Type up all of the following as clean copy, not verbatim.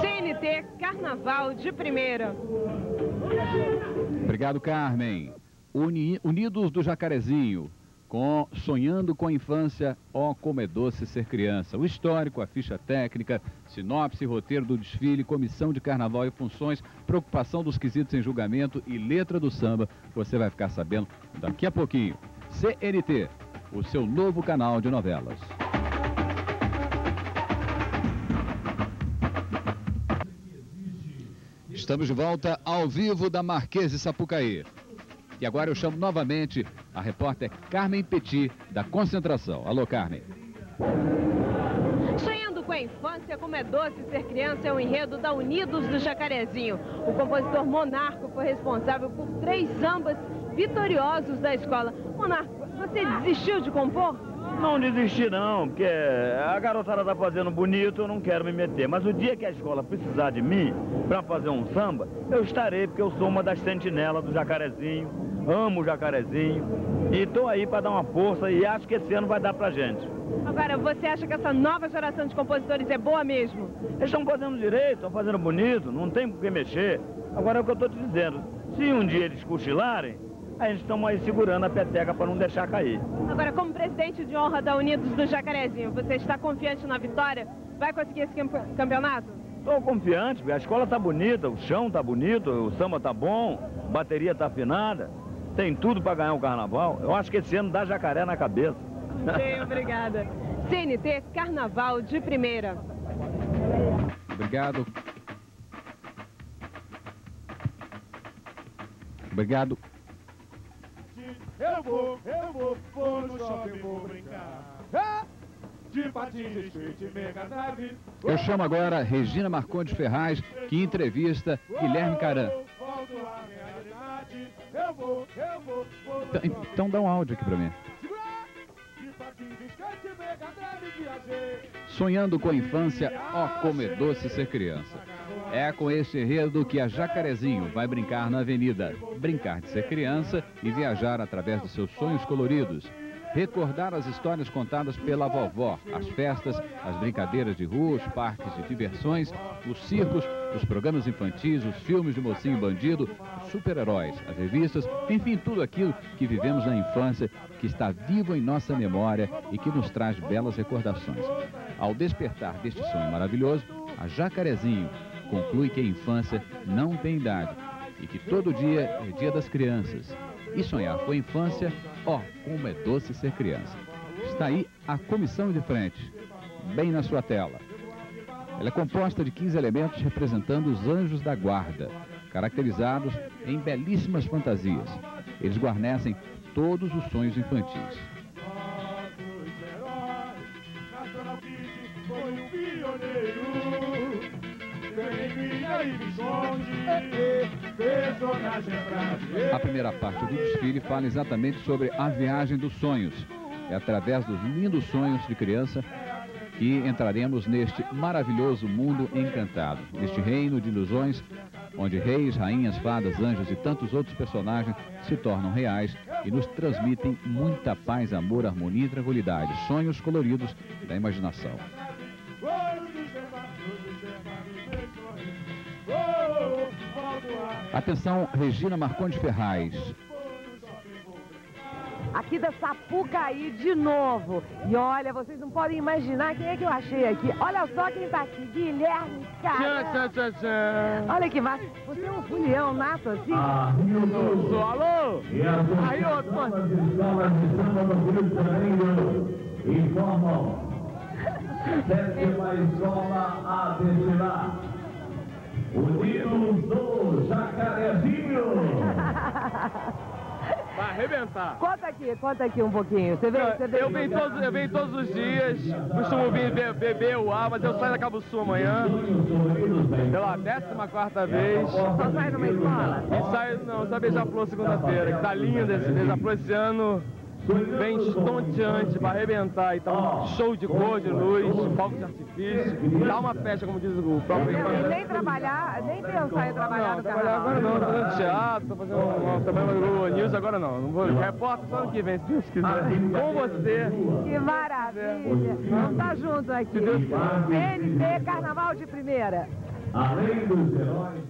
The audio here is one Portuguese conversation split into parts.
CNT Carnaval de Primeira. Obrigado, Carmen. Unidos do Jacarezinho, com Sonhando com a Infância, ó como é doce ser criança. O histórico, a ficha técnica, sinopse, roteiro do desfile, comissão de carnaval e funções, preocupação dos quesitos em julgamento e letra do samba. Você vai ficar sabendo daqui a pouquinho. CNT, o seu novo canal de novelas. Estamos de volta ao vivo da Marquês de Sapucaí. E agora eu chamo novamente a repórter Carmen Petit, da Concentração. Alô, Carmen. Sonhando com a Infância, como é doce ser criança, é um enredo da Unidos do Jacarezinho. O compositor Monarco foi responsável por 3 sambas vitoriosos da escola. Monarco, você desistiu de compor? Não desisti não, porque a garotada tá fazendo bonito, eu não quero me meter. Mas o dia que a escola precisar de mim para fazer um samba, eu estarei, porque eu sou uma das sentinelas do Jacarezinho, amo o Jacarezinho, e tô aí para dar uma força, e acho que esse ano vai dar pra gente. Agora, você acha que essa nova geração de compositores é boa mesmo? Eles estão fazendo direito, estão fazendo bonito, não tem por que mexer. Agora é o que eu tô te dizendo, se um dia eles cochilarem, a gente estamos aí segurando a peteca para não deixar cair. Agora, como presidente de honra da Unidos do Jacarezinho, você está confiante na vitória? Vai conseguir esse campeonato? Estou confiante, porque a escola está bonita, o chão está bonito, o samba está bom, a bateria está afinada, tem tudo para ganhar o carnaval. Eu acho que esse ano dá jacaré na cabeça. Bem, obrigada. CNT Carnaval de Primeira. Obrigado. Obrigado. Eu vou no shopping, vou brincar. De patins, de skate, mega nave. Eu chamo agora Regina Marcondes Ferraz, que entrevista Guilherme Karan. Então dá um áudio aqui pra mim. Sonhando com a Infância, ó como é doce ser criança. É com este enredo que a Jacarezinho vai brincar na avenida. Brincar de ser criança e viajar através dos seus sonhos coloridos. Recordar as histórias contadas pela vovó, as festas, as brincadeiras de rua, os parques de diversões, os circos, os programas infantis, os filmes de mocinho e bandido, os super-heróis, as revistas, enfim, tudo aquilo que vivemos na infância, que está vivo em nossa memória e que nos traz belas recordações. Ao despertar deste sonho maravilhoso, a Jacarezinho conclui que a infância não tem idade e que todo dia é dia das crianças. E sonhar com a infância, ó, como é doce ser criança. Está aí a comissão de frente, bem na sua tela. Ela é composta de 15 elementos representando os anjos da guarda, caracterizados em belíssimas fantasias. Eles guarnecem todos os sonhos infantis. A primeira parte do desfile fala exatamente sobre a viagem dos sonhos. É através dos lindos sonhos de criança que entraremos neste maravilhoso mundo encantado, neste reino de ilusões, onde reis, rainhas, fadas, anjos e tantos outros personagens se tornam reais e nos transmitem muita paz, amor, harmonia e tranquilidade. Sonhos coloridos da imaginação. Atenção, Regina Marcondes Ferraz. Aqui da Sapucaí de novo. E olha, vocês não podem imaginar quem é que eu achei aqui. Olha só quem tá aqui, Guilherme Karan. Olha que massa. Você é um fulião nato assim? Ah, eu sou. Alô? Aí, outro, mano. Sétima escola a destinar. Unidos do Jacarezinho. Vai arrebentar. Conta aqui um pouquinho. Você veio, eu venho todos os dias, costumo vir beber o ar, mas eu saio da Cabo Sul amanhã, pela 14ª vez. Só sai numa escola? E saio, não, só Beija-Flor segunda-feira, que tá lindo esse Beija-Flor esse ano. vem estonteante para arrebentar, então show de cor, de luz, fogos de artifício, dá uma festa, como diz o próprio irmão. E nem trabalhar, nem pensar em trabalhar no canal. Agora não, estou fazendo teatro, estou fazendo também news, agora não, não vou. Repórter só ano que vem, se Deus quiser, com você. Que maravilha, vamos estar juntos aqui. CNT, Carnaval de Primeira. Além dos heróis...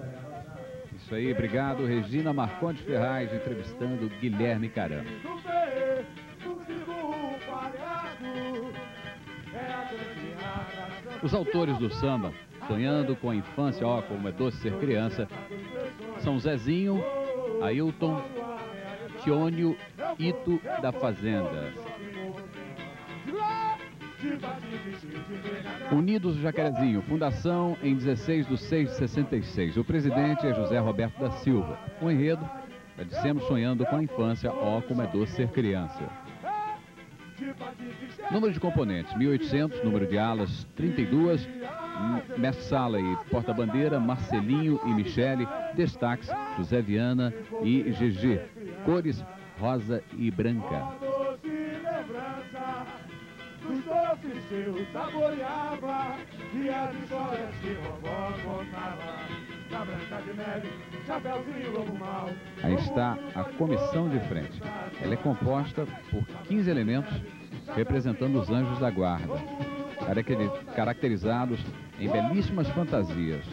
Isso aí, obrigado, Regina Marcondes Ferraz, entrevistando Guilherme Karan. Os autores do samba, sonhando com a infância, ó, como é doce ser criança, são Zezinho, Ailton, Tiônio, Ito da Fazenda. Unidos do Jacarezinho, fundação em 16/6/66. O presidente é José Roberto da Silva. O enredo, já dissemos, sonhando com a infância, ó como é doce ser criança. Número de componentes, 1.800, número de alas, 32, mestre-sala e porta-bandeira, Marcelinho e Michele, destaques, José Viana e GG, cores rosa e branca. Aí está a comissão de frente. Ela é composta por 15 elementos representando os anjos da guarda, caracterizados em belíssimas fantasias.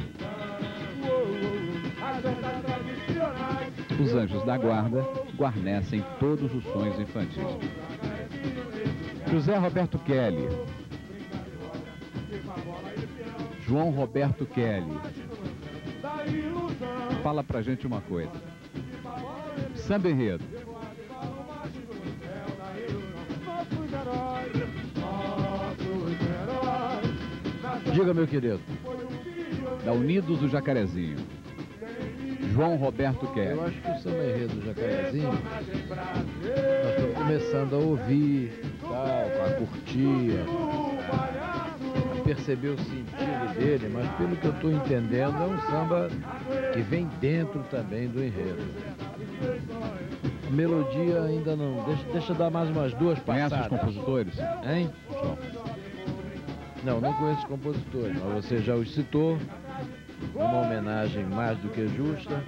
Os anjos da guarda guarnecem todos os sonhos infantis. José Roberto Kelly, João Roberto Kelly, fala pra gente uma coisa. Samba enredo. Diga, meu querido. Da Unidos do Jacarezinho, João Roberto Kelly. Eu acho que o samba enredo do Jacarezinho, nós estamos começando a ouvir, a curtir, a perceber o sentido dele, mas pelo que eu estou entendendo, é um samba que vem dentro também do enredo. A melodia ainda não. Deixa eu dar mais umas duas passadas. Conhece os compositores? Hein? Não conheço os compositores, mas você já os citou. Uma homenagem mais do que justa.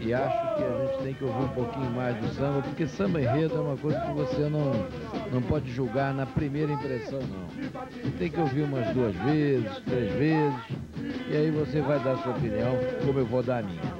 E acho que a gente tem que ouvir um pouquinho mais do samba, porque samba enredo é uma coisa que você não pode julgar na primeira impressão, não. Tem que ouvir umas duas vezes, três vezes, e aí você vai dar a sua opinião, como eu vou dar a minha.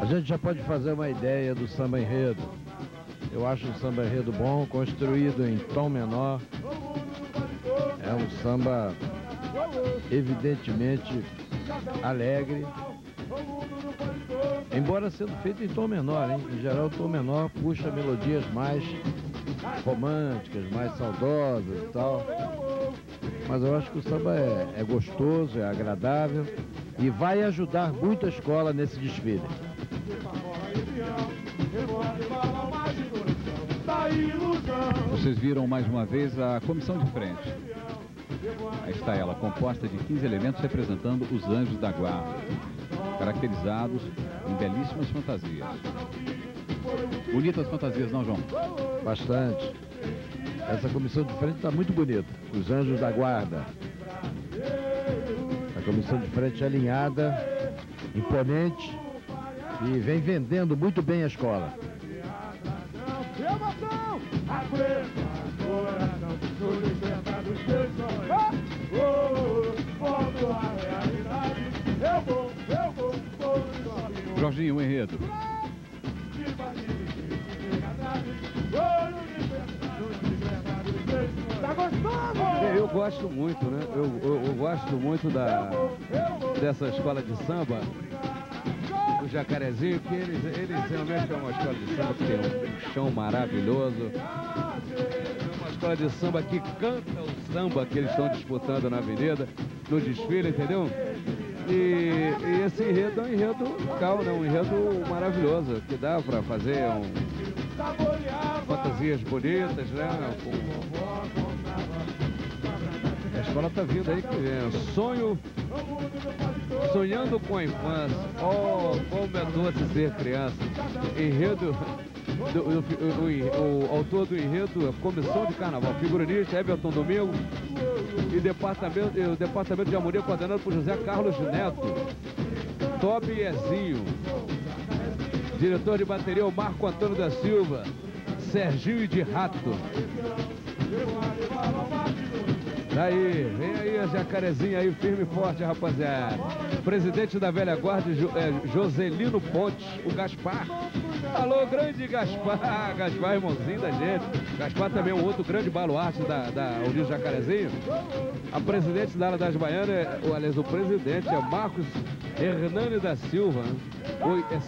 A gente já pode fazer uma ideia do samba enredo. Eu Eu acho o samba enredo bom, construído em tom menor. É um samba evidentemente alegre, embora sendo feito em tom menor, hein? Em geral o tom menor puxa melodias mais românticas, mais saudosas e tal. Mas eu acho que o samba é gostoso, é agradável e vai ajudar muito a escola nesse desfile. Vocês viram mais uma vez a comissão de frente. Aí está ela, composta de 15 elementos representando os anjos da guarda, caracterizados em belíssimas fantasias. Bonitas fantasias, não, João? Bastante. Essa comissão de frente está muito bonita. Os anjos da guarda. A comissão de frente é alinhada, imponente e vem vendendo muito bem a escola. Jorginho, o enredo. Eu gosto muito, né? Eu gosto muito dessa escola de samba, do Jacarezinho, que eles realmente é uma escola de samba que tem um chão maravilhoso. É uma escola de samba que canta o samba que eles estão disputando na avenida, no desfile, entendeu? E esse enredo é um enredo calmo, né? Um enredo maravilhoso, que dá para fazer fantasias bonitas, né? A escola está vindo aí, que é sonho, sonhando com a infância. Oh, como é doce ser criança. Enredo, o autor do enredo é Comissão de Carnaval, figurinista Ewerton Domingos. E o departamento de Amorim, coordenado por José Carlos Neto. Tobiezinho. Diretor de bateria, o Marco Antônio da Silva. Serginho de Rato. Daí, vem aí a Jacarezinha aí, firme e forte, rapaziada. Presidente da velha guarda, Joselino Pontes, o Gaspar. Alô, grande Gaspar, Gaspar, irmãozinho da gente. Gaspar também é um outro grande baluarte da Unidos do Jacarezinho. A presidente da ala das Baianas, aliás, o presidente é Marcos Hernandes da Silva.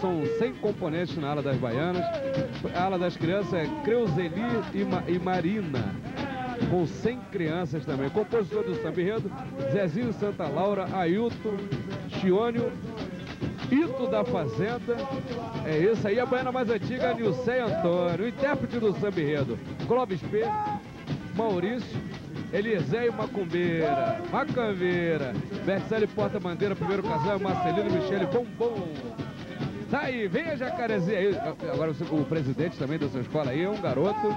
São 100 componentes na ala das Baianas. A ala das crianças é Creuzeli e Marina, com 100 crianças também. Compositor do samba enredo, Zezinho, Santa Laura, Ailton, Chiônio, Ito da Fazenda, é isso aí, a baiana mais antiga, Nilcei Antônio. O intérprete do samba enredo, Clóvis P, Maurício, Eliseu Macumbeira, Macambeira, Bercele Porta Bandeira, primeiro casal, Marcelinho, Michele, Bombom. Tá aí, vem a Jacarezinha aí. Agora o presidente também da sua escola aí é um garoto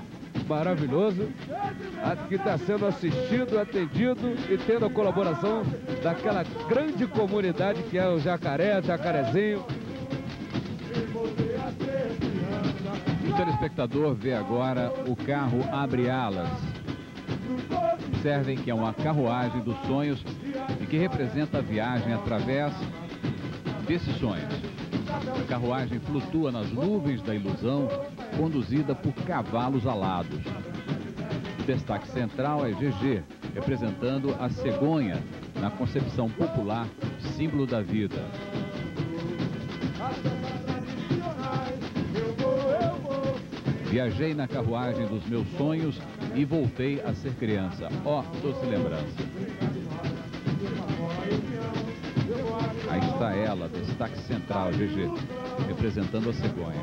maravilhoso, que está sendo assistido, atendido e tendo a colaboração daquela grande comunidade que é o Jacaré, Jacarezinho. O telespectador vê agora o carro abre alas. Observem que é uma carruagem dos sonhos e que representa a viagem através desses sonhos. A carruagem flutua nas nuvens da ilusão, conduzida por cavalos alados. O destaque central é GG, representando a cegonha na concepção popular, símbolo da vida. Viajei na carruagem dos meus sonhos e voltei a ser criança. Ó, doce lembrança. Aí está ela, destaque central, GG, representando a cegonha.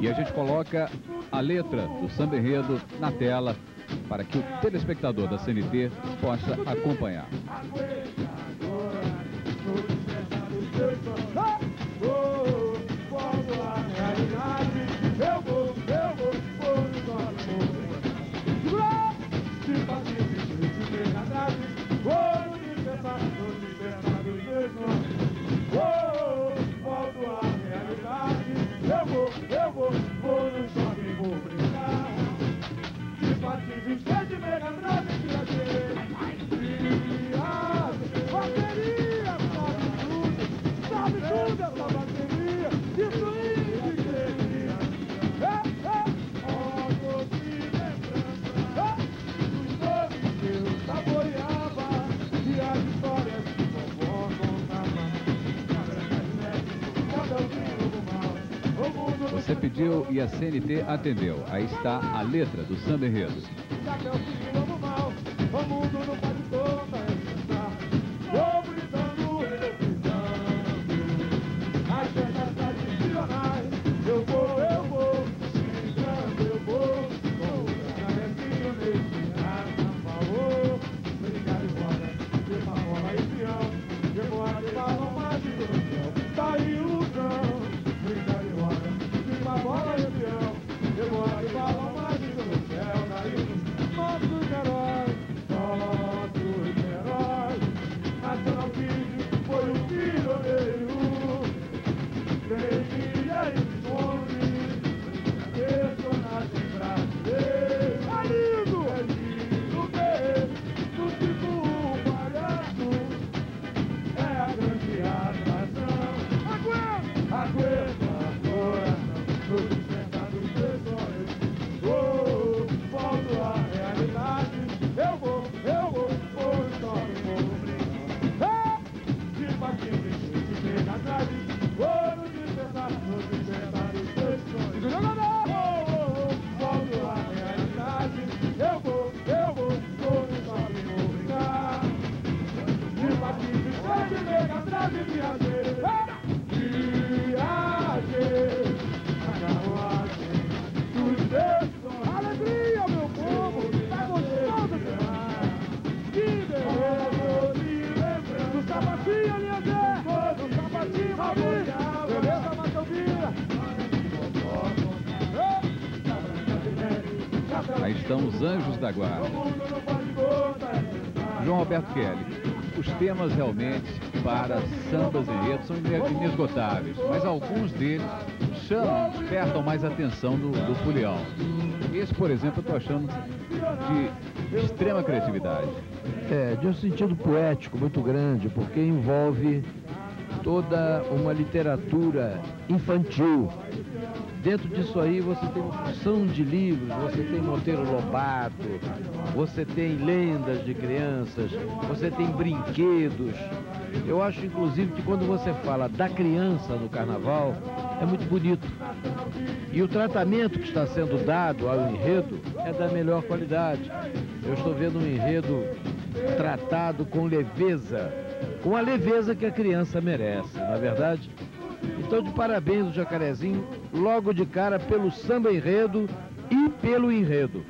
E a gente coloca a letra do samba enredo na tela para que o telespectador da CNT possa acompanhar. exigeu e a CNT atendeu. Aí está a letra do samba enredo. Aí estão os anjos da guarda. João Roberto Kelly. Os temas realmente para sambas e enredos são inesgotáveis, mas alguns deles chamam, despertam mais atenção do folião. Esse, por exemplo, eu estou achando de extrema criatividade. É, de um sentido poético muito grande, porque envolve toda uma literatura infantil. Dentro disso aí você tem uma porção de livros, você tem Monteiro Lobato, você tem lendas de crianças, você tem brinquedos. Eu acho, inclusive, que quando você fala da criança no carnaval, é muito bonito. E o tratamento que está sendo dado ao enredo é da melhor qualidade. Eu estou vendo um enredo tratado com leveza, com a leveza que a criança merece, não é verdade? Então, de parabéns ao Jacarezinho, logo de cara, pelo samba-enredo e pelo enredo.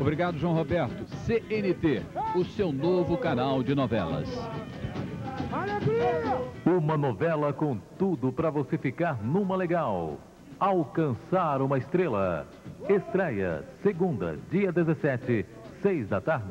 Obrigado, João Roberto. CNT, o seu novo canal de novelas. Uma novela com tudo para você ficar numa legal. Alcançar uma estrela. Estreia, segunda, dia 17, 6 da tarde.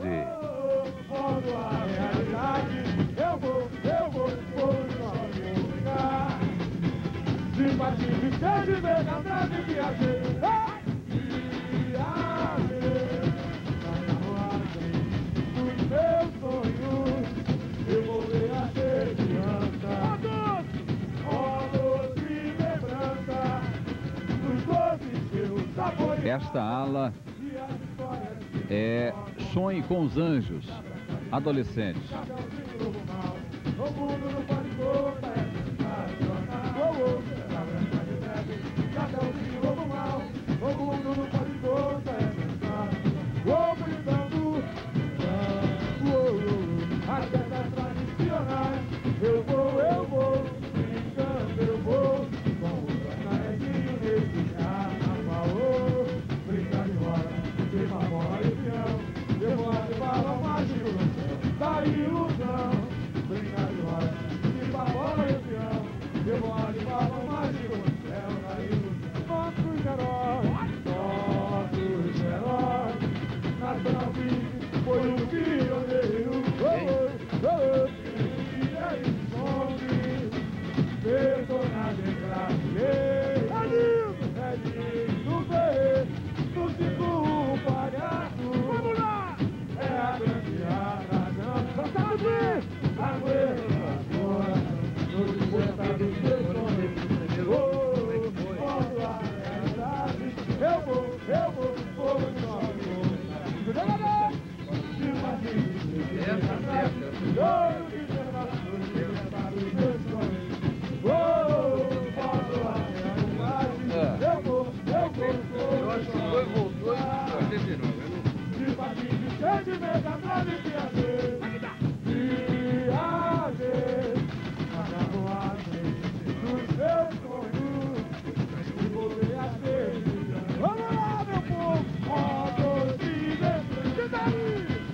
Esta ala é Sonho com os Anjos, adolescentes.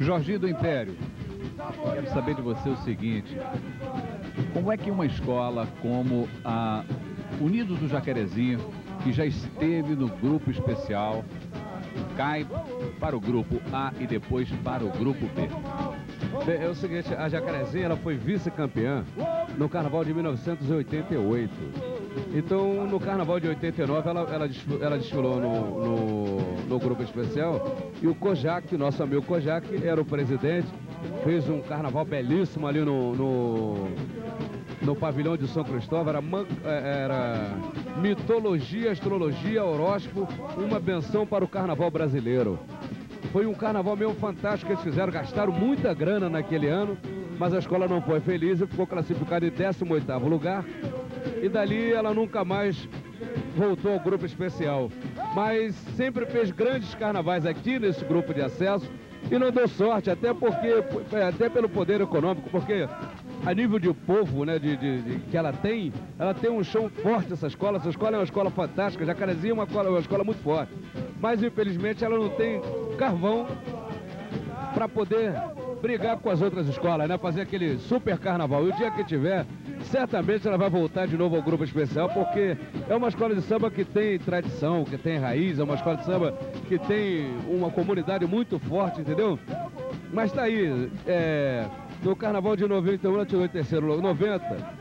Jorginho do Império, quero saber de você o seguinte: como é que uma escola como a Unidos do Jacarezinho, que já esteve no grupo especial, cai para o grupo A e depois para o grupo B? É o seguinte, a Jacarezinho ela foi vice-campeã no Carnaval de 1988. Então, no Carnaval de 89, ela desfilou no grupo especial. E o Kojak, nosso amigo Kojak, era o presidente, fez um carnaval belíssimo ali no pavilhão de São Cristóvão. Era mitologia, astrologia, horóscopo, uma benção para o carnaval brasileiro. Foi um carnaval meio fantástico que eles fizeram, gastaram muita grana naquele ano, mas a escola não foi feliz e ficou classificada em 18º lugar. E dali ela nunca mais voltou ao grupo especial. Mas sempre fez grandes carnavais aqui nesse grupo de acesso e não deu sorte, até pelo poder econômico, porque a nível de povo, né, que ela tem um chão forte, essa escola. Essa escola é uma escola fantástica, Jacarezinho é uma escola muito forte. Mas, infelizmente, ela não tem carvão para poder brigar com as outras escolas, né, fazer aquele super carnaval. E o dia que tiver, certamente ela vai voltar de novo ao grupo especial, porque é uma escola de samba que tem tradição, que tem raiz, é uma escola de samba que tem uma comunidade muito forte, entendeu? Mas tá aí, no carnaval de 91 ela tirou em terceiro lugar, 90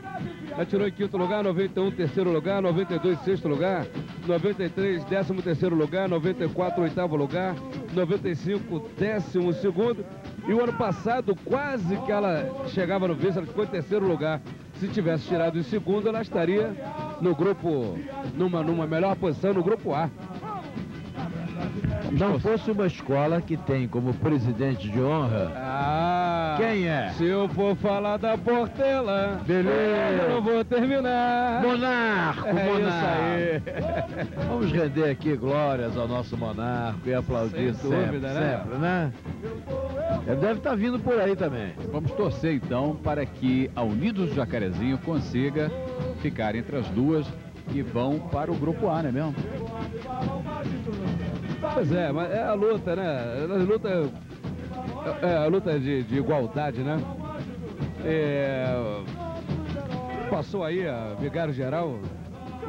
ela tirou em quinto lugar, 91 terceiro lugar, 92 sexto lugar, 93 décimo terceiro lugar, 94 oitavo lugar, 95 décimo segundo. E o ano passado quase que ela chegava no vice, ela ficou em terceiro lugar. Se tivesse tirado em segundo, ela estaria no grupo, numa melhor posição, no grupo A. Não fosse uma escola que tem como presidente de honra... quem é? Se eu for falar da Portela... beleza! Eu não vou terminar! Monarco! Monarco! Isso aí. Vamos render aqui glórias ao nosso Monarco e aplaudir sempre, né? Ele deve estar vindo por aí também. Vamos torcer então para que a Unidos do Jacarezinho consiga ficar entre as duas que vão para o grupo A, não é mesmo? Pois é, mas é a luta, né? A luta de igualdade, né? Passou aí a vigário geral,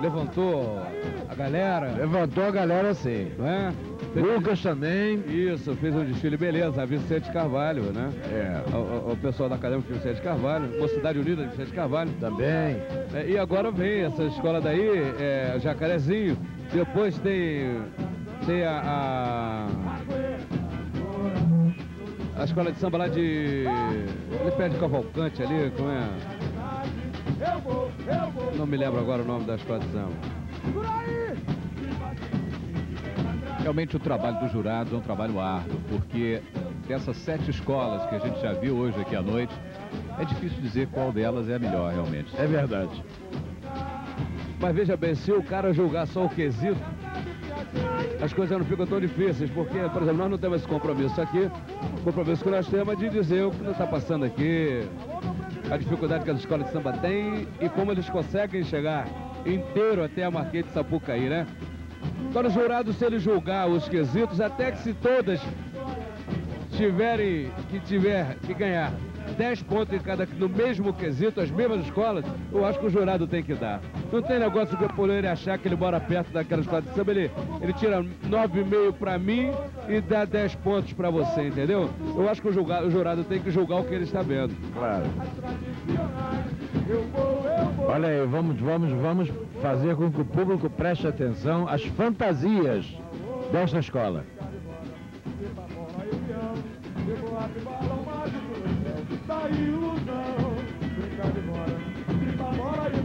levantou a galera, sim, não é? Lucas também. Isso, fez um desfile, beleza, a Vicente Carvalho, né? O pessoal da Academia de Vicente Carvalho, Mocidade Unida de Vicente Carvalho. Também. E agora vem essa escola daí, Jacarezinho. Depois tem a escola de samba lá de perto de Cavalcante ali, como é? Não me lembro agora o nome da escola de samba. Realmente o trabalho dos jurados é um trabalho árduo, porque dessas 7 escolas que a gente já viu hoje aqui à noite, é difícil dizer qual delas é a melhor realmente. É verdade. Mas veja bem, se o cara julgar só o quesito, as coisas não ficam tão difíceis, porque, por exemplo, nós não temos esse compromisso aqui. O compromisso que nós temos é de dizer o que está passando aqui, a dificuldade que as escolas de samba têm e como eles conseguem chegar inteiro até a Marquês de Sapucaí, né? Agora, o jurado, se ele julgar os quesitos, até que se todas tiver que ganhar 10 pontos em cada, no mesmo quesito, as mesmas escolas, eu acho que o jurado tem que dar. Não tem negócio de por ele achar que ele mora perto daquela escola de samba, ele tira 9,5 para mim e dá 10 pontos para você, entendeu? Eu acho que o jurado tem que julgar o que ele está vendo. Claro. Olha aí, vamos fazer com que o público preste atenção às fantasias desta escola. Eu vou,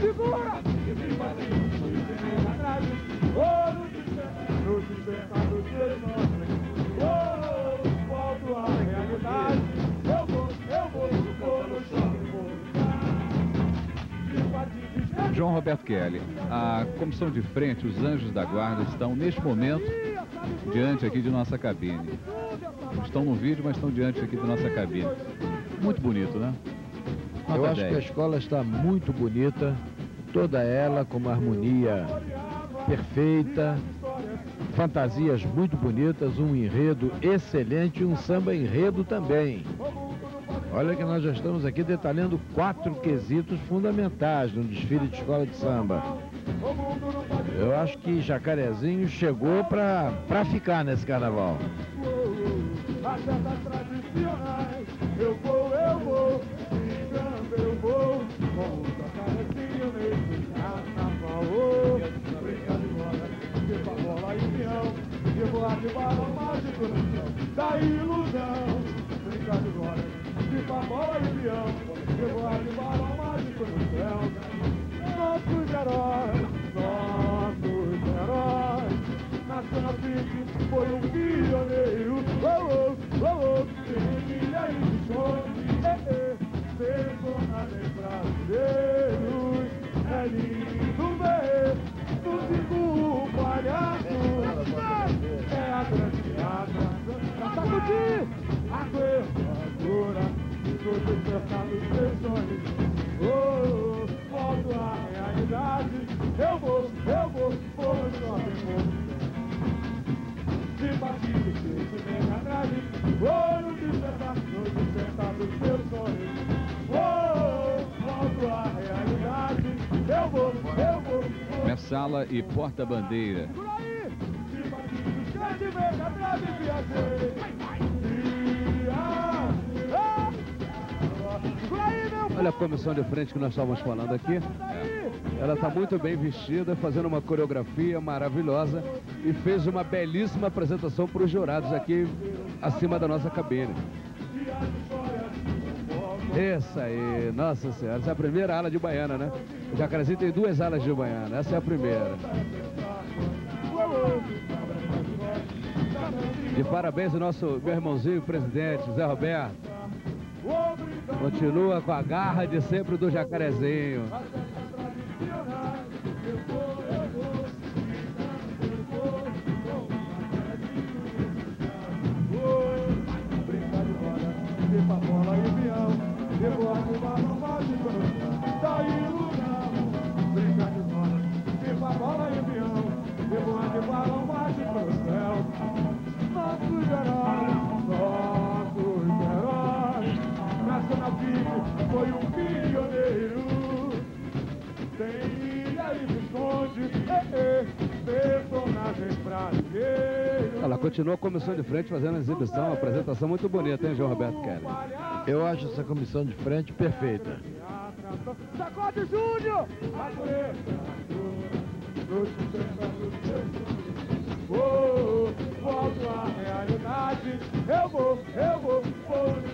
segura! João Roberto Kelly, a comissão de frente, os anjos da guarda estão neste momento diante aqui de nossa cabine. Estão no vídeo, mas estão diante aqui da nossa cabine. Muito bonito, né? Nota Eu acho 10. Que a escola está muito bonita, toda ela com uma harmonia perfeita, fantasias muito bonitas, um enredo excelente, um samba enredo também. Olha que nós já estamos aqui detalhando 4 quesitos fundamentais no desfile de escola de samba. Eu acho que Jacarezinho chegou para ficar nesse carnaval. Sala e porta-bandeira. Olha a comissão de frente que nós estávamos falando aqui. Ela está muito bem vestida, fazendo uma coreografia maravilhosa e fez uma belíssima apresentação para os jurados aqui acima da nossa cabine. Essa aí, nossa senhora, essa é a primeira ala de baiana, né? O Jacarezinho tem 2 alas de baiana, essa é a primeira. E parabéns ao nosso meu irmãozinho, presidente, José Roberto. Continua com a garra de sempre do Jacarezinho. Ela continua a comissão de frente fazendo a exibição, uma apresentação muito bonita, hein, João Roberto Kelly? Eu acho essa comissão de frente perfeita. Sacode, Júnior!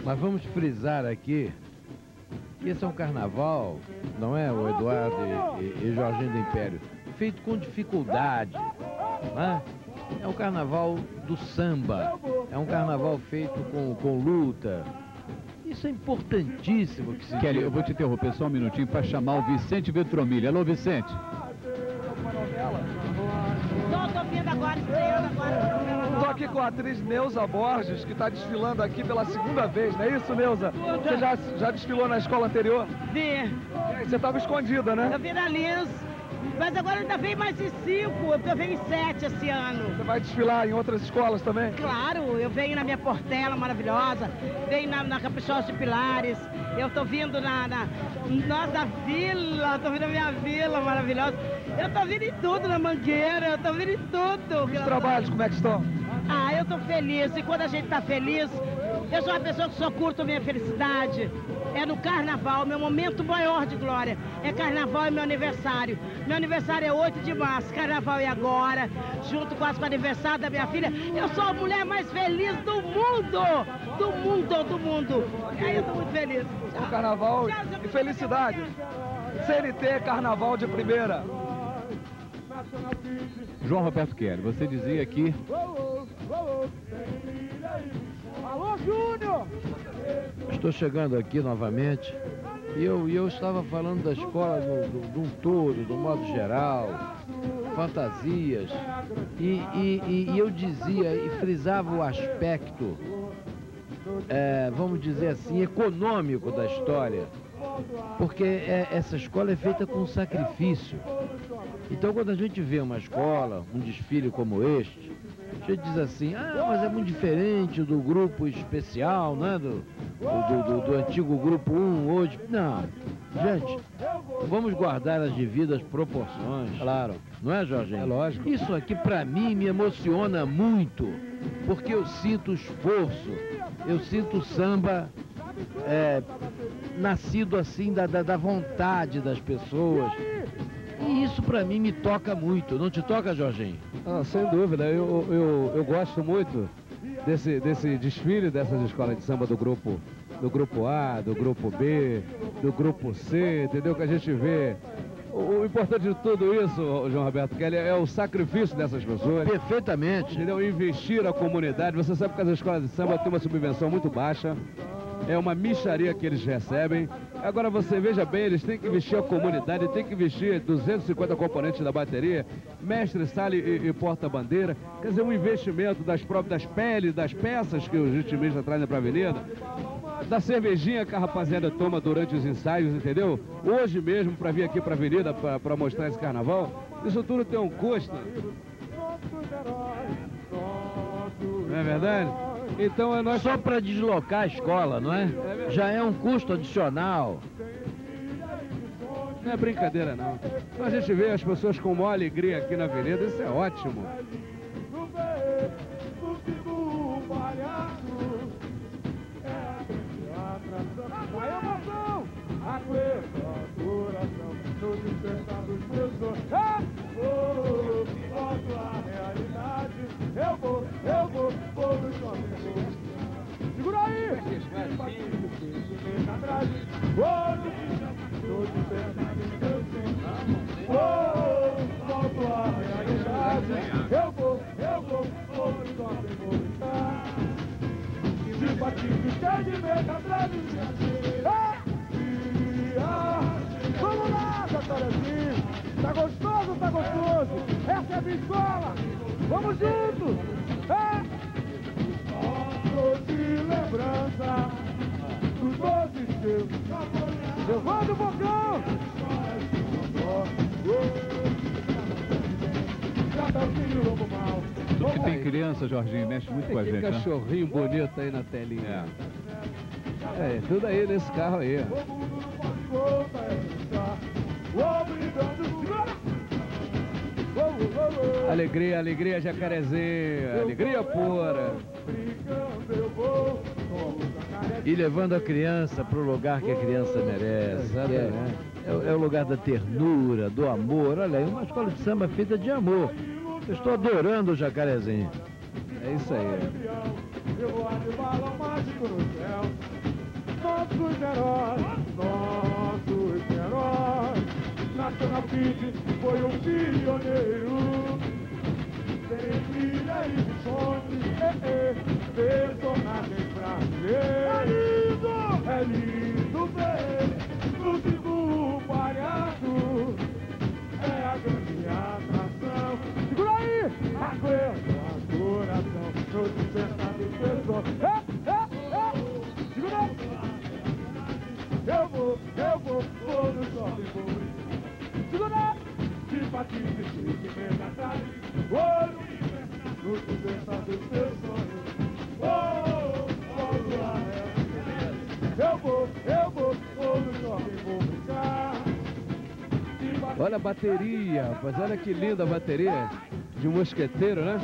Mas vamos frisar aqui que esse é um carnaval, não é, o Eduardo e Jorginho do Império? Feito com dificuldade, né? É um carnaval do samba, é um carnaval feito com luta. Isso é importantíssimo que se... Kelly, eu vou te interromper só um minutinho para chamar o Vicente Vetromila. Alô, Vicente. Estou ouvindo agora, estreando agora. Estou aqui com a atriz Neuza Borges, que está desfilando aqui pela 2ª vez, não é isso, Neuza? Você já desfilou na escola anterior? Vim. Você estava escondida, né? Eu vim na Lissi. Mas agora ainda vem mais de 5, eu venho em 7 esse ano. Você vai desfilar em outras escolas também? Claro, eu venho na minha Portela maravilhosa, venho na Caprichosa de Pilares, eu tô vindo na nossa vila, tô vindo na minha vila maravilhosa. Eu tô vindo em tudo, na Mangueira, eu tô vindo em tudo. E os trabalhos, como é que estão? Ah, eu tô feliz, e quando a gente tá feliz, eu sou uma pessoa que só curto minha felicidade. É no carnaval, meu momento maior de glória. É carnaval e meu aniversário. Meu aniversário é 8 de março, carnaval é agora. Junto quase com o aniversário da minha filha, eu sou a mulher mais feliz do mundo! Do mundo, do mundo! E aí eu tô muito feliz. O carnaval e felicidade. CNT, carnaval de primeira. João Roberto Kelly, você dizia aqui... Alô, Júnior! Estou chegando aqui novamente E eu estava falando da escola de um todo, do modo geral, fantasias, e eu dizia e frisava o aspecto, vamos dizer assim, econômico da história, porque essa escola é feita com sacrifício. Então, quando a gente vê uma escola, um desfile como este, a gente diz assim, ah, mas é muito diferente do grupo especial, né, do antigo grupo 1 hoje. Não, gente, vamos guardar as devidas proporções. Claro. Não é, Jorge? É lógico. Isso aqui, para mim, me emociona muito, porque eu sinto esforço, eu sinto samba nascido assim da vontade das pessoas. E isso para mim me toca muito. Não te toca, Jorginho? Ah, sem dúvida. Eu gosto muito desse desfile dessas escolas de samba do grupo A, do grupo B, do grupo C, entendeu? Que a gente vê. O importante de tudo isso, João Roberto Kelly, é o sacrifício dessas pessoas. Perfeitamente. Entendeu? Investir a comunidade. Você sabe que as escolas de samba têm uma subvenção muito baixa. É uma mixaria que eles recebem. Agora você veja bem, eles têm que vestir a comunidade, têm que vestir 250 componentes da bateria, mestre, sala e porta-bandeira. Quer dizer, um investimento das peles, das peças que os vitimistas trazem para a avenida, da cervejinha que a rapaziada toma durante os ensaios, entendeu? Hoje mesmo, para vir aqui para a avenida, para mostrar esse carnaval, isso tudo tem um custo. Não é verdade? Então, nós... Só para deslocar a escola, não é? Já é um custo adicional. Não é brincadeira, não. Então a gente vê as pessoas com maior alegria aqui na avenida, isso é ótimo. Vamos lá, Jacarezinho! Tá gostoso, tá gostoso? Essa é a minha escola! Vamos juntos! Só de lembrança dos doces seus, levando o bocão! Tudo que tem criança, Jorginho, mexe muito com a gente, né? Que cachorrinho bonito aí na telinha. É, tudo aí nesse carro aí. Alegria, alegria, Jacarezinho. Alegria pura. E levando a criança para o lugar que a criança merece. É o lugar da ternura, do amor. Olha aí, uma escola de samba feita de amor. Eu estou adorando o Jacarezinho. É isso aí. Nossos heróis, nossos heróis. National Kid foi um pioneiro. Tem filha e bichões, personagem brasileiro. É lindo ver no segundo palhaço. É a grande atração. Segura aí! Aguenta o coração. Meu despertador de pessoa. Eu vou no shopping, vou brincar. Segura! De patins, de chique, vem atrás. Ouro, no despertar dos meus sonhos. Eu vou no shopping, vou brincar. Olha a bateria, rapaz. Olha que linda a bateria de um mosqueteiro, né?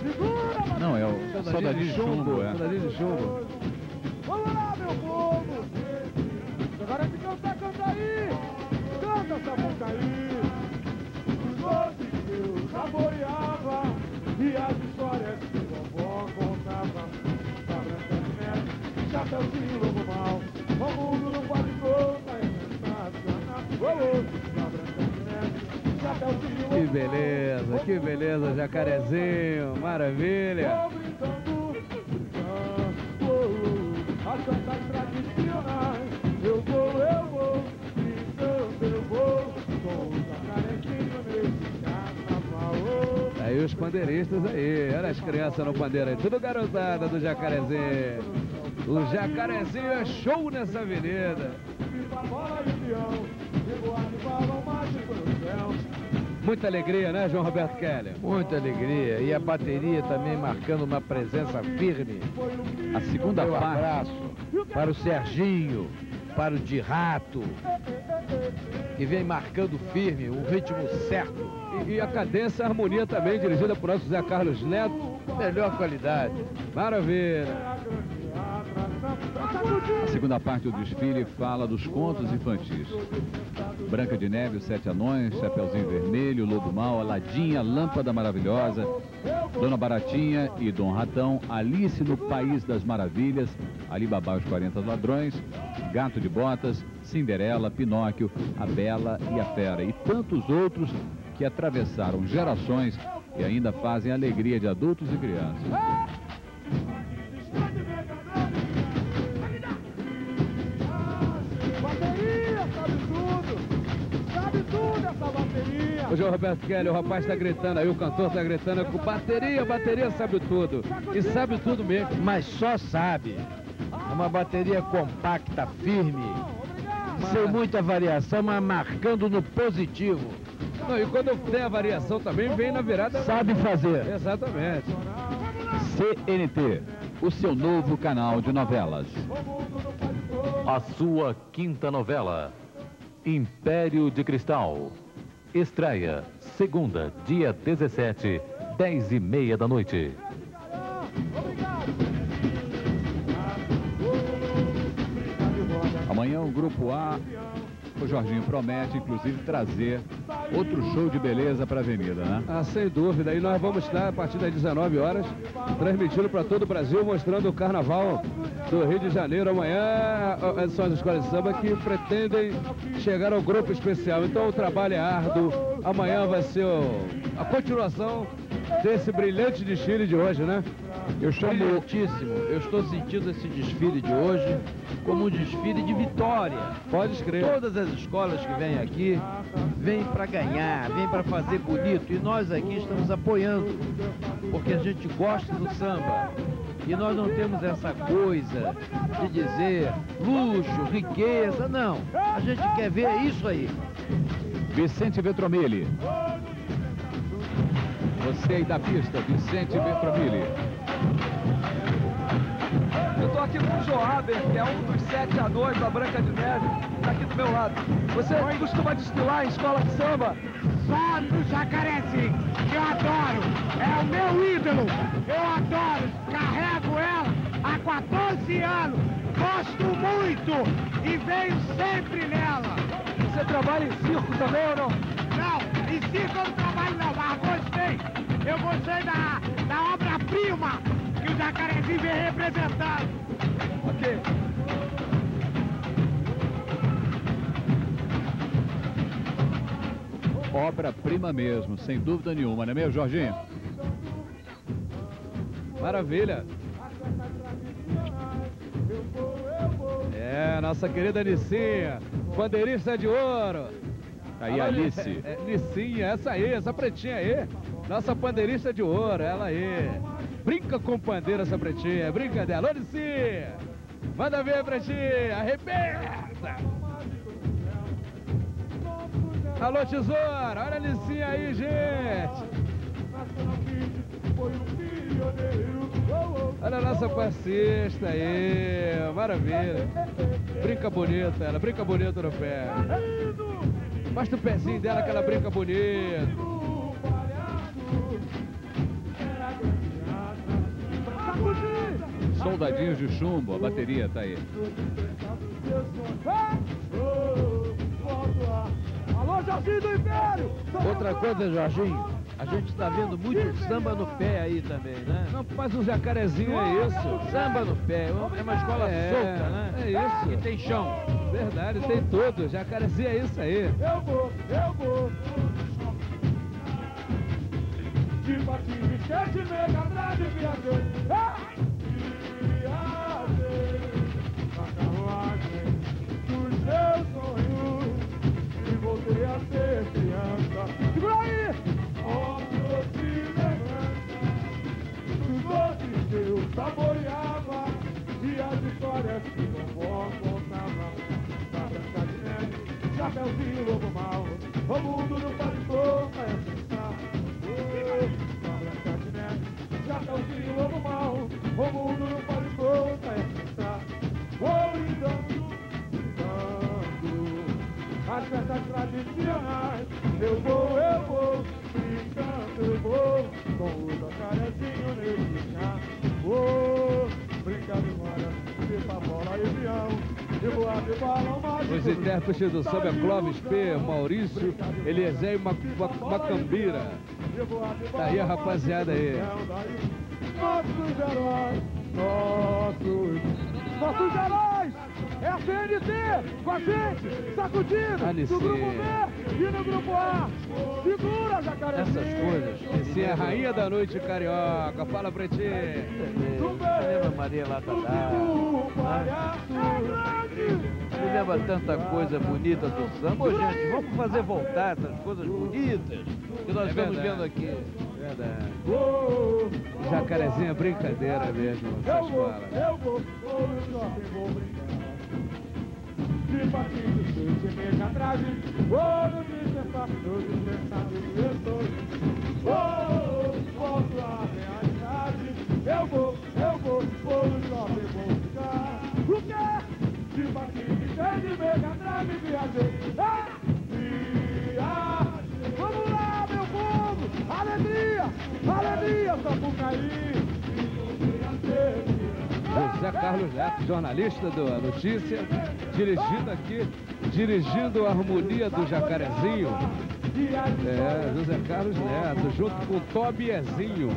Segura! Não, é o saudade de chumbo, é. Saudade de chumbo. Que beleza, Jacarezinho, maravilha! Eu vou bandeiristas aí. Olha as crianças no pandeiro aí. Tudo garotada do Jacarezinho. O Jacarezinho é show nessa avenida. Muita alegria, né, João Roberto Kelly? Muita alegria. E a bateria também marcando uma presença firme. A segunda parte. Um abraço para o Serginho, para o de Rato, que vem marcando firme, o ritmo certo. E a cadência, a harmonia também, dirigida por nosso José Carlos Neto. Melhor qualidade. Maravilha. A segunda parte do desfile fala dos contos infantis. Branca de Neve, Os Sete Anões, Chapeuzinho Vermelho, Lobo Mau, Aladinha, Lâmpada Maravilhosa, Dona Baratinha e Dom Ratão, Alice no País das Maravilhas, Alibabá e os 40 Ladrões, Gato de Botas, Cinderela, Pinóquio, A Bela e a Fera e tantos outros que atravessaram gerações e ainda fazem a alegria de adultos e crianças. O João Roberto Kelly, o rapaz está gritando aí, o cantor está gritando com bateria, bateria sabe tudo. E sabe tudo mesmo. Mas só sabe. É uma bateria compacta, firme, sem muita variação, mas marcando no positivo. Não, e quando tem a variação também, vem na virada. Sabe fazer. Exatamente. CNT, o seu novo canal de novelas. A sua quinta novela, Império de Cristal. Estreia, segunda, dia 17, 10:30 da noite. Amanhã o Grupo A, o Jorginho promete, inclusive, trazer outro show de beleza para a avenida, né? Ah, sem dúvida. E nós vamos estar, a partir das 19 horas, transmitindo para todo o Brasil, mostrando o Carnaval do Rio de Janeiro. Amanhã, são as escolas de samba que pretendem chegar ao grupo especial. Então o trabalho é árduo. Amanhã vai ser a continuação desse brilhante desfile de hoje, né? Eu chamo muitíssimo. Eu estou sentindo esse desfile de hoje como um desfile de vitória. Pode escrever. Todas as escolas que vêm aqui, vêm para ganhar, vêm para fazer bonito. E nós aqui estamos apoiando, porque a gente gosta do samba. E nós não temos essa coisa de dizer luxo, riqueza, não. A gente quer ver isso aí. Vicente Vetromila. Você aí da pista, Vicente Vetromila. Eu estou aqui com o João Roberto, que é um dos 7 anões da Branca de Neve. Está aqui do meu lado. Você costuma desfilar em escola de samba? Só no Jacarezinho, que eu adoro. É o meu ídolo. Eu adoro. Carrego ela há 14 anos. Gosto muito e venho sempre nela. Você trabalha em circo também ou não? Não, em circo eu não trabalho não, mas gostei. Eu gostei da obra-prima que o Jacarezinho vem representando. Ok. Obra-prima mesmo, sem dúvida nenhuma, não é mesmo, Jorginho? Maravilha. É, nossa querida Nissinha, bandeirista de ouro. Aí a Lissi. Nissinha, essa aí, essa pretinha aí. Nossa pandeirista de ouro, ela aí. Brinca com pandeira essa pretinha, brinca dela. Ô, Lissi, manda ver a pretinha, arrebenta. Alô, tesoura, olha a Lissi aí, gente. Olha a nossa passista aí, maravilha. Brinca bonita ela, brinca bonita no pé. Mostra o pezinho dela que ela brinca bonito. Soldadinhos de Chumbo, a bateria tá aí. Outra coisa, Jorginho, a gente tá vendo muito samba no pé aí também, né? Não, mas o Jacarezinho é isso. Samba no pé, é uma escola solta, né? É isso. E tem chão. Verdade, tem tudo. Jacarezinho é isso aí. Eu vou, eu vou. Segura aí! chapéuzinho lobo mau, o mundo não pode tocar, eu pensar. Marquês de Neto, chapéuzinho lobo mau, o mundo não pode tocar, eu pensar. Vou brincando, as festas tradicionais, eu vou, brincando, eu vou, com o jacarezinho nesse chá. Vou brincar de moda, de papola e avião. Os intérpretes do samba Clóvis P, Maurício, Eliezer e Macambira. Tá aí a rapaziada aí. Nossos heróis, nossos heróis! É a CNT com a gente, sacudindo no grupo B e no grupo A. Segura, Jacarezinho! Essas coisas. Essa é a rainha da noite carioca. Fala pra ti. Lembra Maria Latadá? Tu lembra tanta coisa bonita do samba? Ô, gente, vamos fazer voltar essas coisas bonitas que nós estamos vendo aqui. Verdade. Jacarezinho é brincadeira mesmo. De patins, de meia atrás, ouro dispensado, volto à realidade. Eu vou, jovem, vou ficar. O quê? De patins, de meia atrás, viajei. Viagem. Vamos lá, meu povo! Alegria! Alegria, Sapucaí! José Carlos Neto, jornalista da Notícia, dirigindo a harmonia do Jacarezinho. É, José Carlos Neto, junto com o Tobiezinho.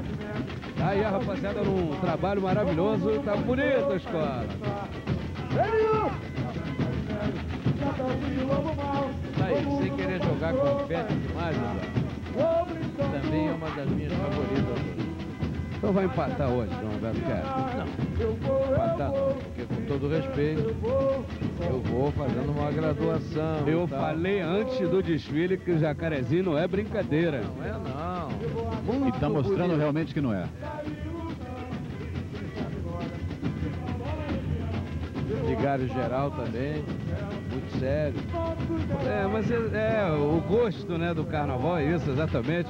Aí a rapaziada num trabalho maravilhoso, tá bonita a escola. Tá aí, sem querer jogar confete demais, também é uma das minhas favoritas. Então vai empatar hoje, João Roberto Kelly? Não. Empatar não, porque com todo respeito, eu vou fazendo uma graduação. Eu falei antes do desfile que o Jacarezinho não é brincadeira. Não é, não. E está mostrando realmente que não é. Ligaram geral também, muito sério. É, mas o gosto, né, do carnaval é isso, exatamente.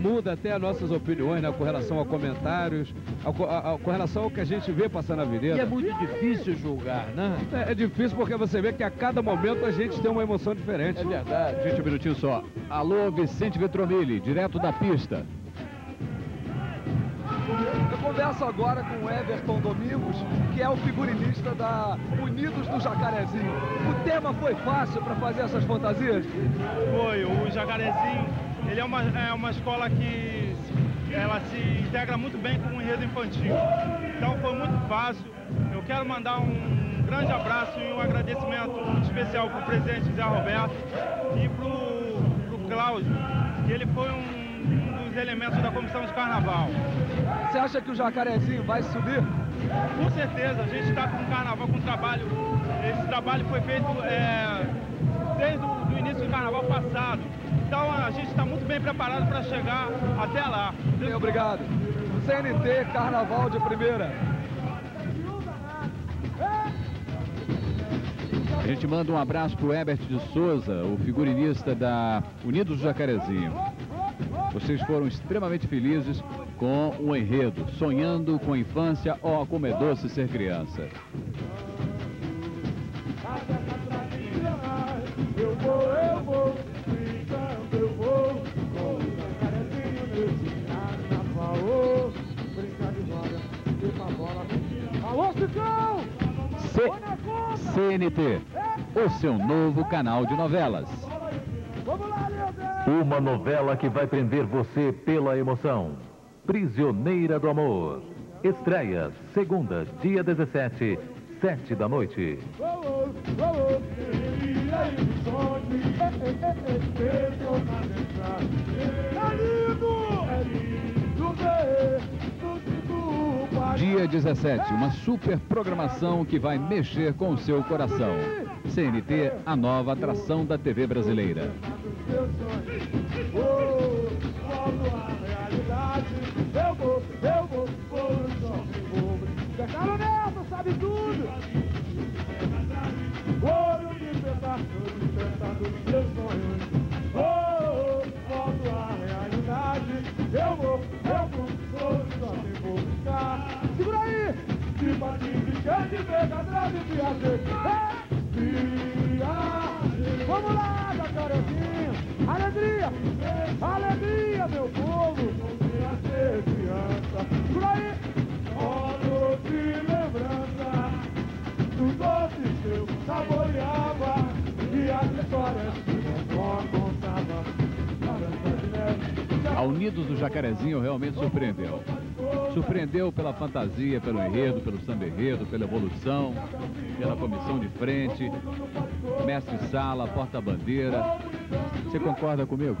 Muda até as nossas opiniões, né, com relação a comentários, com relação ao que a gente vê passar na avenida. E é muito difícil julgar, né? É difícil porque você vê que a cada momento a gente tem uma emoção diferente. É verdade. Gente, um minutinho só. Alô, Vicente Vetromila, direto da pista. Eu converso agora com o Ewerton Domingos, que é o figurinista da Unidos do Jacarezinho. O tema foi fácil para fazer essas fantasias? Foi, o Jacarezinho... Ele é uma escola que ela se integra muito bem com o enredo infantil. Então foi muito fácil. Eu quero mandar um grande abraço e um agradecimento muito especial para o presidente José Roberto e para o Cláudio, que ele foi um dos elementos da comissão de carnaval. Você acha que o Jacarezinho vai subir? Com certeza, a gente está com um carnaval, com um trabalho. Esse trabalho foi feito desde o início do carnaval passado. Então a gente está muito bem preparado para chegar até lá. Bem, obrigado. CNT, Carnaval de Primeira. A gente manda um abraço para o Ebert de Souza, o figurinista da Unidos do Jacarezinho. Vocês foram extremamente felizes com o enredo, sonhando com a infância, ó, como é doce ser criança. CNT, o seu novo canal de novelas. Uma novela que vai prender você pela emoção. Prisioneira do Amor. Estreia segunda, dia 17, 19h. Dia 17, uma super programação que vai mexer com o seu coração. CNT, a nova atração da TV brasileira. A Unidos do Jacarezinho realmente surpreendeu. Surpreendeu pela fantasia, pelo enredo, pelo samba-enredo, pela evolução, pela comissão de frente, mestre-sala, porta-bandeira. Você concorda comigo?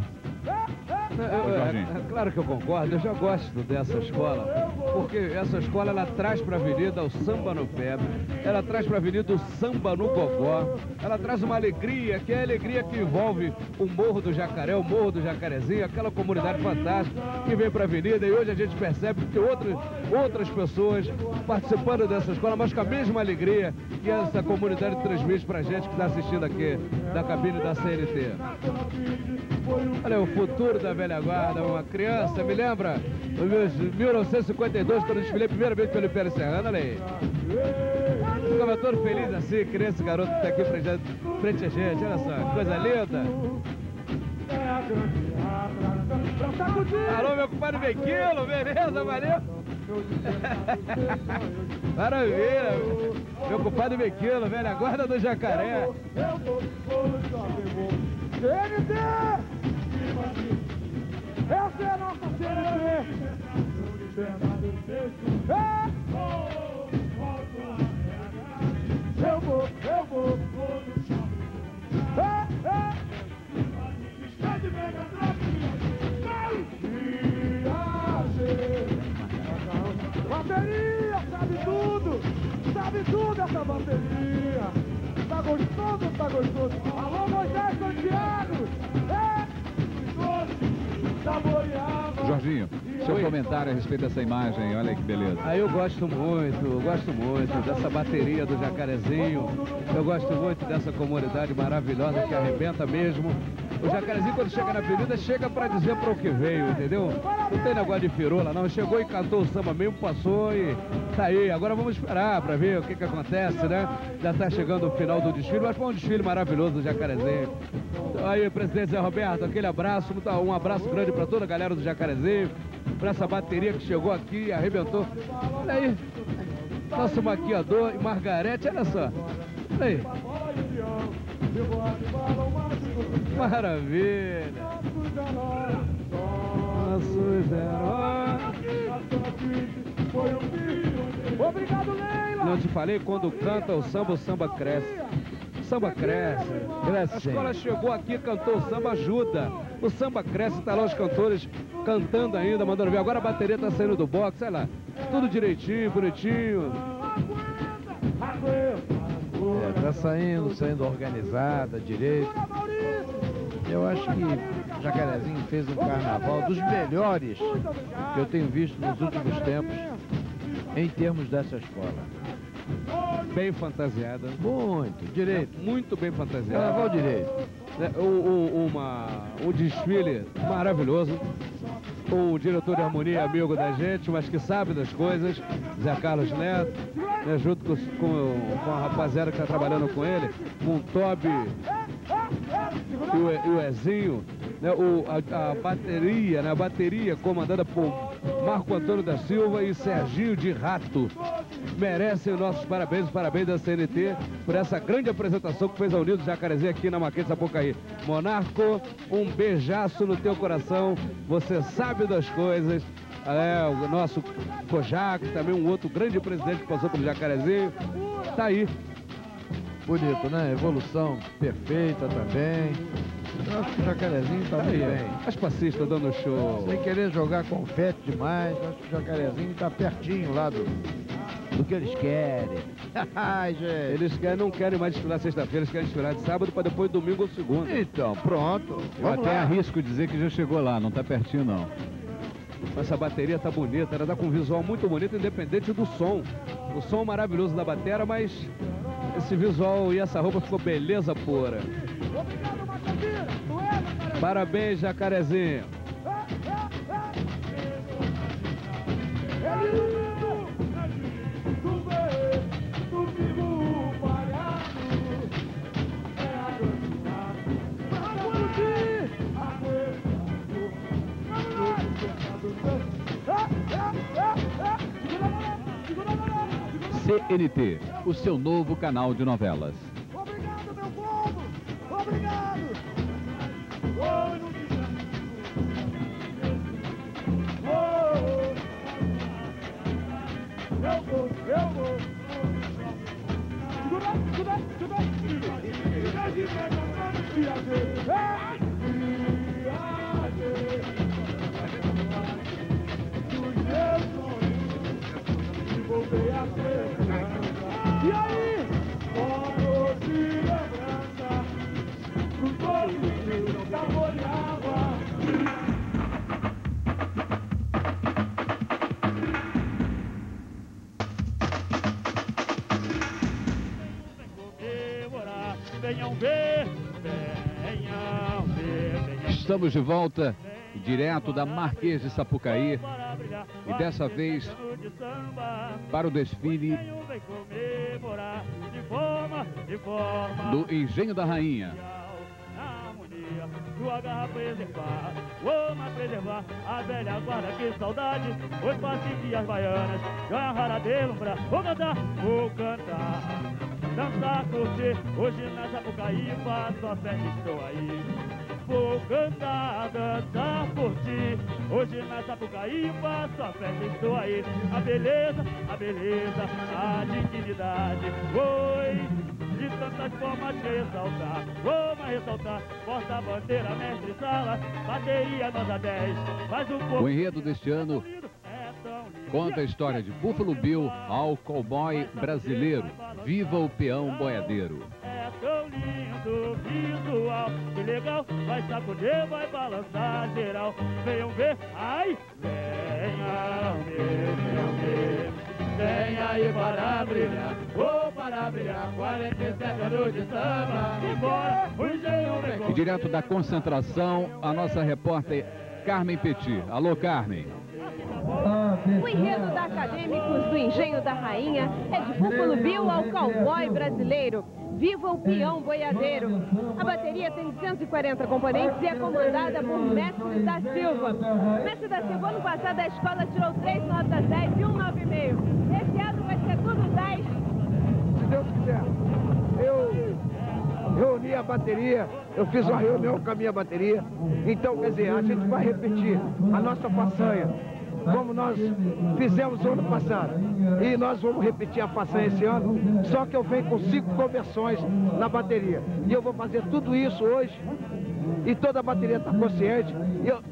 É claro que eu concordo, eu já gosto dessa escola, porque essa escola ela traz para a avenida o samba no pé, ela traz para a avenida o samba no gogó, ela traz uma alegria, que é a alegria que envolve o Morro do Jacaré, o Morro do Jacarezinho, aquela comunidade fantástica que vem para a avenida. E hoje a gente percebe que tem outras pessoas participando dessa escola, mas com a mesma alegria que essa comunidade transmite para a gente que está assistindo aqui da cabine da CNT. Olha, o futuro da velha guarda, uma criança, me lembra, em 1952, quando eu desfilei a primeira vez pelo Império Serrano, olha aí. Ficava todo feliz assim, criança, garoto que está aqui frente a gente, olha só, coisa linda. Alô, meu compadre Bequilo, beleza, valeu? Maravilha, meu compadre Bequilo, velha guarda do Jacaré. CNT! Essa é a nossa CNT! Eu vou! Está de mega traque! Bateria! Sabe tudo essa bateria! Tá gostoso, tá gostoso. Alô, Moisés Santiago! Jorginho, seu comentário a respeito dessa imagem, olha que beleza. Eu gosto muito dessa bateria do Jacarezinho. Eu gosto muito dessa comunidade maravilhosa que arrebenta mesmo. O Jacarezinho, quando chega na avenida, chega para dizer para o que veio, entendeu? Não tem negócio de firula, não. Chegou e cantou o samba mesmo, passou e tá aí. Agora vamos esperar para ver o que acontece, né? Já está chegando o final do desfile, mas foi um desfile maravilhoso do Jacarezinho. Aí, presidente Zé Roberto, aquele abraço, um abraço grande para toda a galera do Jacarezinho, para essa bateria que chegou aqui e arrebentou. Olha aí, nosso maquiador e Margarete, olha só. Olha aí. Maravilha! Nossos heróis. Obrigado, Leila! Eu te falei, quando canta o samba cresce. O samba cresce. A escola chegou aqui, cantou o samba, ajuda. O samba cresce, tá lá os cantores cantando ainda, mandando ver. Agora a bateria tá saindo do box, olha lá. Tudo direitinho, bonitinho. Tá saindo organizada, direito. Eu acho que Jacarezinho fez um carnaval dos melhores que eu tenho visto nos últimos tempos em termos dessa escola. Bem fantasiada. Muito, direito. Muito bem fantasiada. Carnaval direito. O desfile maravilhoso. O diretor de harmonia, amigo da gente, mas que sabe das coisas, José Carlos Neto, né, junto com a rapaziada que está trabalhando com ele, com o Tobiezinho. E o Zezinho, né, a bateria, né, comandada por Marco Antônio da Silva e Serginho de Rato. Merecem os nossos parabéns da CNT por essa grande apresentação que fez a Unidos do Jacarezinho aqui na Marquês de Sapucaí. Monarco, um beijaço no teu coração, você sabe das coisas. O nosso Kojak, também um outro grande presidente que passou pelo Jacarezinho, tá aí. Bonito, né? Evolução perfeita também. Nossa, o Jacarezinho tá muito bem. As passistas dando show. Sem querer jogar confete demais, acho que o Jacarezinho tá pertinho lá do que eles querem. Ai, gente. Eles não querem mais desfilar sexta-feira, eles querem desfilar de sábado para depois domingo ou segunda. Então, pronto. Eu até arrisco dizer que já chegou lá, não tá pertinho não. Essa bateria tá bonita, ela tá com um visual muito bonito, independente do som. O som maravilhoso da bateria, mas... esse visual e essa roupa ficou beleza pura. Parabéns, Jacarezinho. CNT, o seu novo canal de novelas. Obrigado, meu povo! Obrigado! Estamos de volta, direto da Marquês de Sapucaí, e dessa vez para o desfile do Engenho da Rainha. Dançar, curtir, hoje na Sapucaí, faço a festa, estou aí. Vou cantar, dançar, curtir, hoje na Sapucaí, faço a festa, estou aí. A beleza, a dignidade, oi, de tantas formas ressaltar. Vamos ressaltar, porta-bandeira, mestre-sala, bateria, nota 10, faz um pouco... O enredo deste ano conta a história de Buffalo Bill ao cowboy brasileiro. Viva o peão boiadeiro. É tão lindo, visual, que legal, vai sacudir, vai balançar geral. Venham ver, ai, venham ver, vem aí para brilhar, ou para brilhar, 47 anos de samba, embora o engenho vem com... E direto da concentração, a nossa repórter Carmen Petit. Alô, Carmen. O enredo da Acadêmicos do Engenho da Rainha é de Buffalo Bill ao cowboy brasileiro. Viva o peão boiadeiro! A bateria tem 140 componentes e é comandada por Mestre da Silva. Mestre da Silva, ano passado a escola tirou 3 notas 10 e 1,9,5. Esse ano vai ser tudo 10. Se Deus quiser, eu reuni a bateria, eu fiz uma reunião com a minha bateria. Então, quer dizer, a gente vai repetir a nossa façanha, como nós fizemos ano passado. E nós vamos repetir a façanha esse ano, só que eu venho com 5 conversões na bateria. E eu vou fazer tudo isso hoje, e toda a bateria está consciente,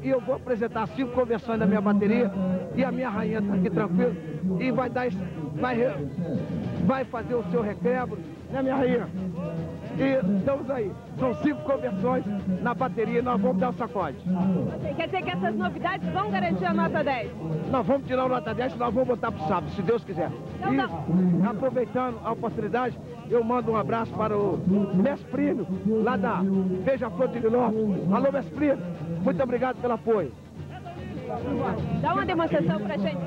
e eu vou apresentar 5 conversões da minha bateria, e a minha rainha está aqui tranquila, e vai dar esse, vai fazer o seu recrebro, né, minha rainha? E estamos aí, são 5 conversões na bateria e nós vamos dar o sacode. Quer dizer que essas novidades vão garantir a nota 10? Nós vamos tirar a nota 10 e nós vamos botar pro sábado, se Deus quiser. Então, e, aproveitando a oportunidade, eu mando um abraço para o Mesprino, lá da Beija-Flor de Norte. Alô, Mesprino, muito obrigado pelo apoio. Dá uma demonstração pra gente.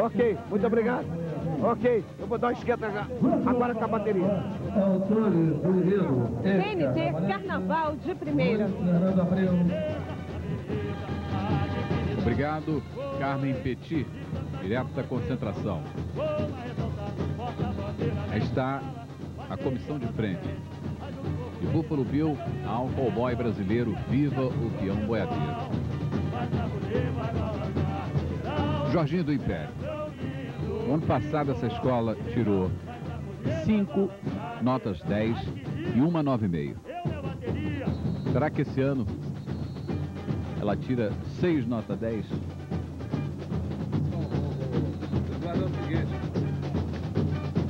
Ok, muito obrigado. Ok, eu vou dar uma esquenta agora com a bateria. CNT, Carnaval de Primeira. Obrigado, Carmen Petit, direto da concentração. Aí está a comissão de frente. De Buffalo Bill ao cowboy brasileiro, viva o peão boiadeiro. Jorginho do Império. Ano passado essa escola tirou 5 notas 10 e 1,9,5. Será que esse ano ela tira 6 notas 10?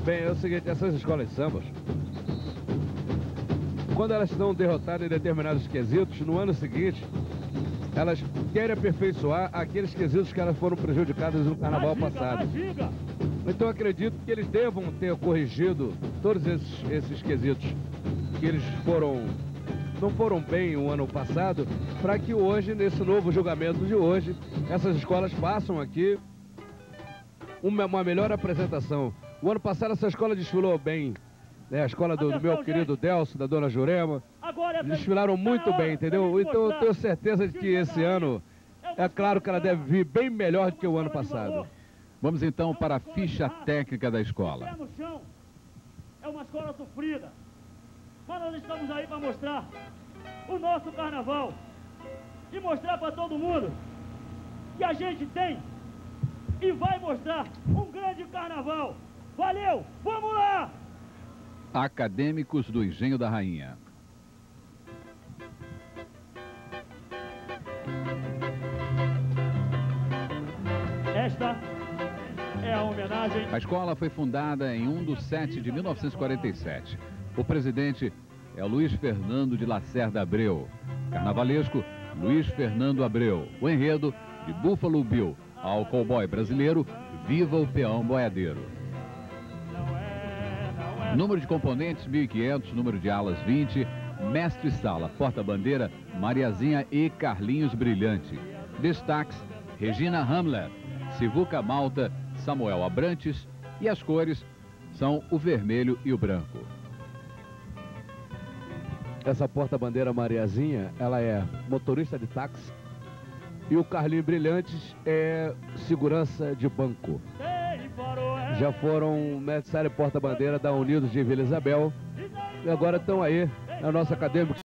Bem, é o seguinte, essas escolas de sambas, quando elas estão derrotadas em determinados quesitos, no ano seguinte elas querem aperfeiçoar aqueles quesitos que elas foram prejudicadas no carnaval passado. Então acredito que eles devam ter corrigido todos esses quesitos que eles não foram bem o ano passado, para que hoje, nesse novo julgamento de hoje, essas escolas façam aqui uma melhor apresentação. O ano passado essa escola desfilou bem, né? A escola do meu querido Delcio, da dona Jurema, desfilaram muito bem, entendeu? Então eu tenho certeza de que esse ano, é claro que ela deve vir bem melhor do que o ano passado. Vamos então para a ficha técnica da escola. No chão é uma escola sofrida, mas nós estamos aí para mostrar o nosso carnaval e mostrar para todo mundo que a gente tem e vai mostrar um grande carnaval. Valeu, vamos lá! Acadêmicos do Engenho da Rainha. Esta é a homenagem. A escola foi fundada em 1 de setembro de 1947. O presidente é Luiz Fernando de Lacerda Abreu. Carnavalesco, Luiz Fernando Abreu. O enredo, de Buffalo Bill ao cowboy brasileiro, viva o peão boiadeiro. Número de componentes, 1.500. Número de alas, 20. Mestre Sala, porta-bandeira, Mariazinha e Carlinhos Brilhante. Destaques, Regina Hamler, Sivuca Malta, Samuel Abrantes, e as cores são o vermelho e o branco. Essa porta-bandeira Mariazinha, ela é motorista de táxi, e o Carlinhos Brilhantes é segurança de banco. Já foram mestre sala e porta-bandeira da Unidos de Vila Isabel, e agora estão aí na nossa acadêmica